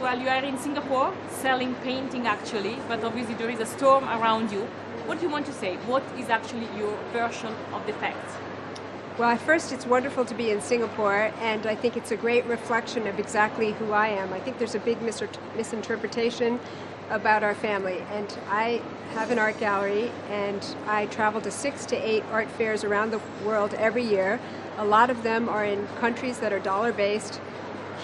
Well, you are in Singapore selling painting actually, but obviously there is a storm around you. What do you want to say? What is actually your version of the facts? Well, first, it's wonderful to be in Singapore, and I think it's a great reflection of exactly who I am. I think there's a big misinterpretation about our family, and I have an art gallery, and I travel to 6 to 8 art fairs around the world every year. A lot of them are in countries that are dollar-based.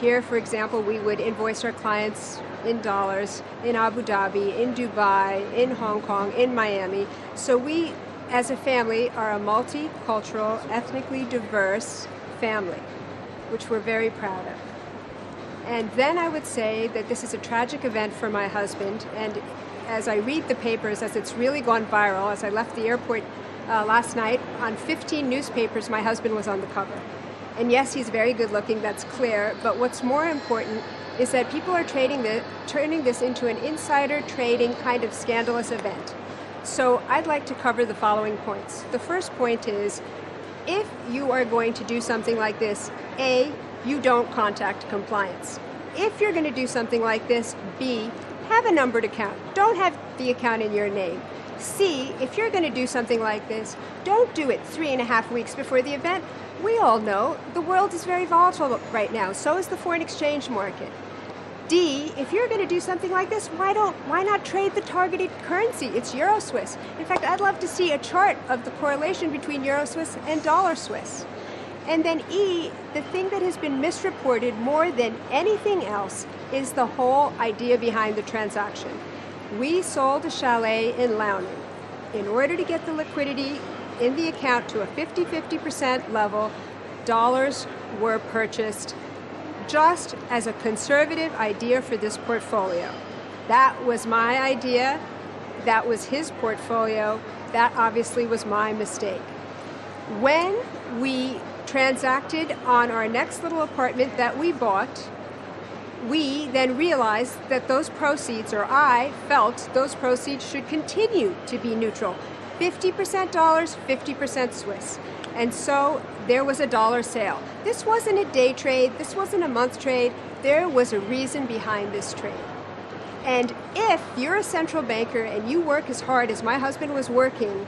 Here, for example, we would invoice our clients in dollars, in Abu Dhabi, in Dubai, in Hong Kong, in Miami. So we, as a family, are a multicultural, ethnically diverse family, which we're very proud of. And then I would say that this is a tragic event for my husband, and as I read the papers, as it's really gone viral, as I left the airport last night, on 15 newspapers my husband was on the cover. And yes, he's very good looking, that's clear, but what's more important is that people are turning this into an insider trading kind of scandalous event. So I'd like to cover the following points. The first point is, if you are going to do something like this, A, you don't contact compliance. If you're going to do something like this, B, have a numbered account. Don't have the account in your name. C, if you're going to do something like this, don't do it 3.5 weeks before the event. We all know the world is very volatile right now. So is the foreign exchange market. D, if you're going to do something like this, why not trade the targeted currency? It's Euro Swiss. In fact, I'd love to see a chart of the correlation between Euro Swiss and Dollar Swiss. And then E, the thing that has been misreported more than anything else is the whole idea behind the transaction. We sold a chalet in Launay in order to get the liquidity in the account to a 50-50% level. Dollars were purchased just as a conservative idea for this portfolio. That was my idea, that was his portfolio, that obviously was my mistake. When we transacted on our next little apartment that we bought, we then realized that those proceeds, or I felt those proceeds, should continue to be neutral. 50% dollars, 50% Swiss. And so there was a dollar sale. This wasn't a day trade, this wasn't a month trade, there was a reason behind this trade. And if you're a central banker and you work as hard as my husband was working,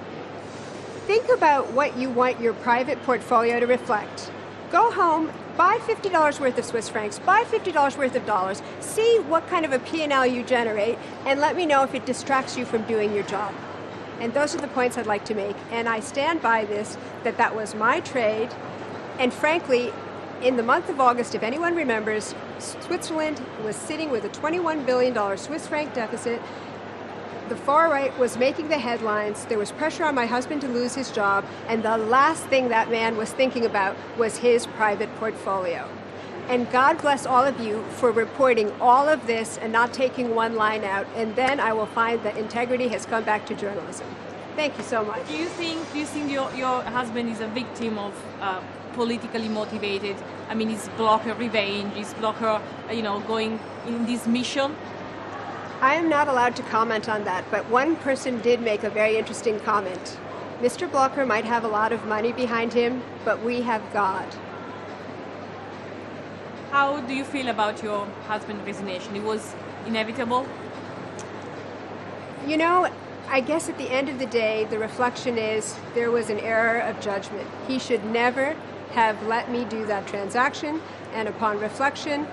think about what you want your private portfolio to reflect. Go home, buy $50 worth of Swiss francs, buy $50 worth of dollars, see what kind of a P&L you generate, and let me know if it distracts you from doing your job. And those are the points I'd like to make. And I stand by this, that was my trade. And frankly, in the month of August, if anyone remembers, Switzerland was sitting with a $21 billion Swiss franc deficit. The far right was making the headlines. There was pressure on my husband to lose his job. And the last thing that man was thinking about was his private portfolio. And God bless all of you for reporting all of this and not taking one line out. And then I will find that integrity has come back to journalism. Thank you so much. Do you think your husband is a victim of politically motivated? I mean, is blocker revenge? Is blocker, going in this mission? I am not allowed to comment on that, but one person did make a very interesting comment. Mr. Blocker might have a lot of money behind him, but we have God. How do you feel about your husband's resignation? It was inevitable? I guess at the end of the day, the reflection is there was an error of judgment. He should never have let me do that transaction, and upon reflection,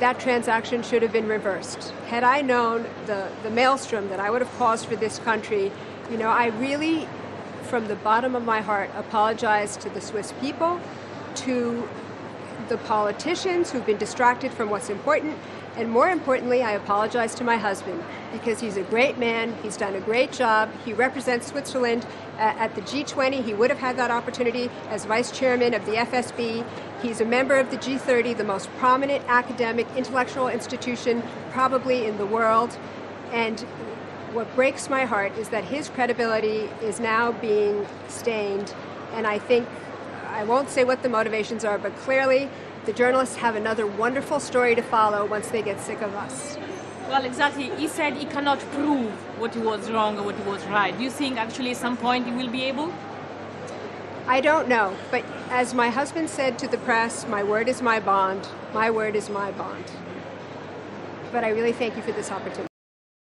that transaction should have been reversed. Had I known the maelstrom that I would have caused for this country, I really, from the bottom of my heart, apologize to the Swiss people, to the politicians who've been distracted from what's important, and more importantly, I apologize to my husband, because he's a great man, he's done a great job, he represents Switzerland at the G20, he would have had that opportunity as vice chairman of the FSB, he's a member of the G30, the most prominent academic intellectual institution probably in the world, and what breaks my heart is that his credibility is now being stained, and I won't say what the motivations are, but clearly the journalists have another wonderful story to follow once they get sick of us. Well, exactly. He said he cannot prove what was wrong or what was right. Do you think actually at some point he will be able? I don't know, but as my husband said to the press, my word is my bond. My word is my bond. but I really thank you for this opportunity.